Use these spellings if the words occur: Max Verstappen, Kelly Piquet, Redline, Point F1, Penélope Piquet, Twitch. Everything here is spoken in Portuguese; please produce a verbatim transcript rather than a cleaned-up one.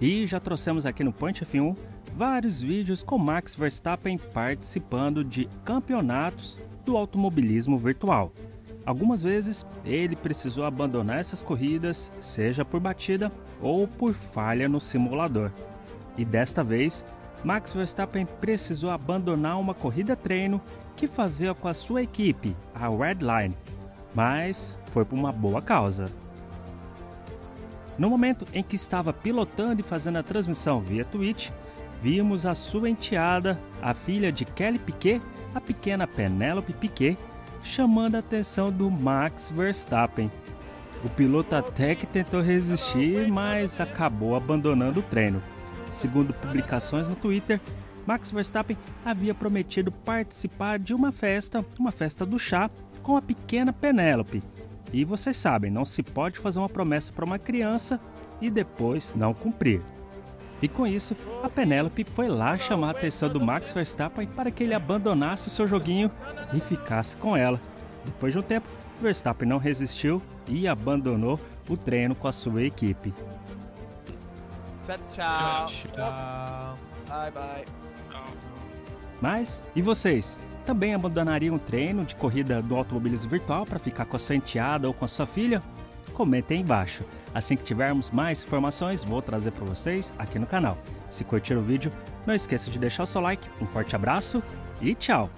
E já trouxemos aqui no Point F um vários vídeos com Max Verstappen participando de campeonatos do automobilismo virtual. Algumas vezes ele precisou abandonar essas corridas, seja por batida ou por falha no simulador. E desta vez, Max Verstappen precisou abandonar uma corrida treino que fazia com a sua equipe, a Redline, mas foi por uma boa causa. No momento em que estava pilotando e fazendo a transmissão via Twitch, vimos a sua enteada, a filha de Kelly Piquet, a pequena Penélope Piquet, chamando a atenção do Max Verstappen. O piloto até que tentou resistir, mas acabou abandonando o treino. Segundo publicações no Twitter, Max Verstappen havia prometido participar de uma festa, uma festa do chá, com a pequena Penélope. E vocês sabem, não se pode fazer uma promessa para uma criança e depois não cumprir. E com isso, a Penélope foi lá chamar a atenção do Max Verstappen para que ele abandonasse o seu joguinho e ficasse com ela. Depois de um tempo, Verstappen não resistiu e abandonou o treino com a sua equipe. Tchau, tchau. Bye, bye. Mas, e vocês? Também abandonaria um treino de corrida do automobilismo virtual para ficar com a sua enteada ou com a sua filha? Comentem aí embaixo. Assim que tivermos mais informações, vou trazer para vocês aqui no canal. Se curtir o vídeo, não esqueça de deixar o seu like. Um forte abraço e tchau!